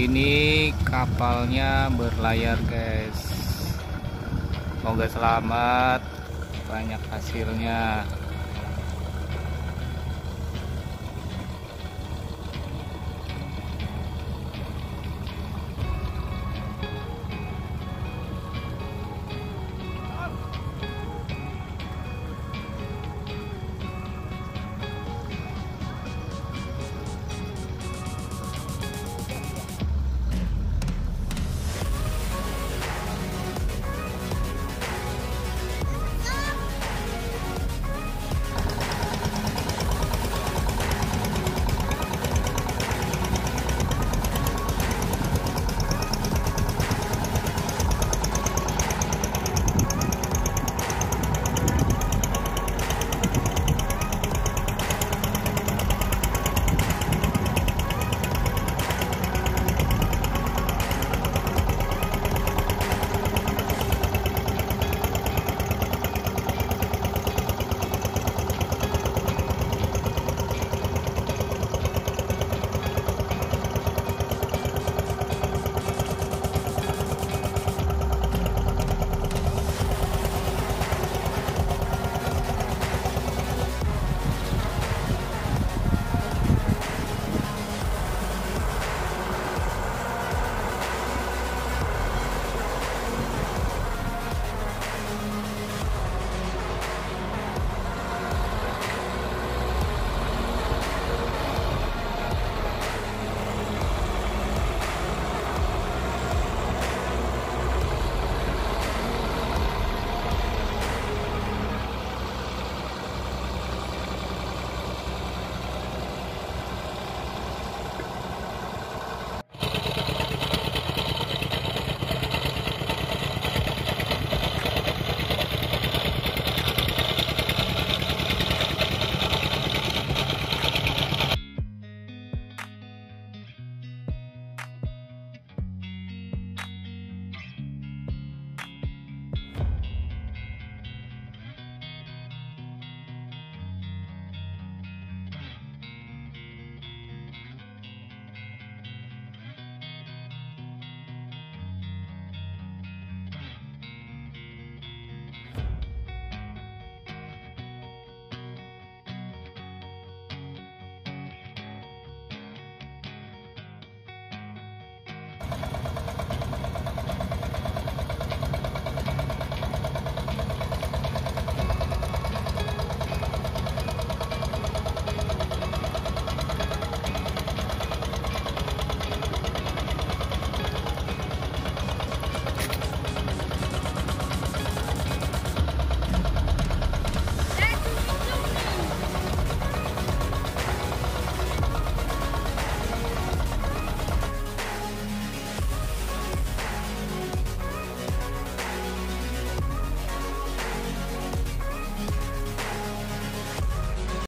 Kali ini kapalnya berlayar, guys. Semoga selamat, banyak hasilnya.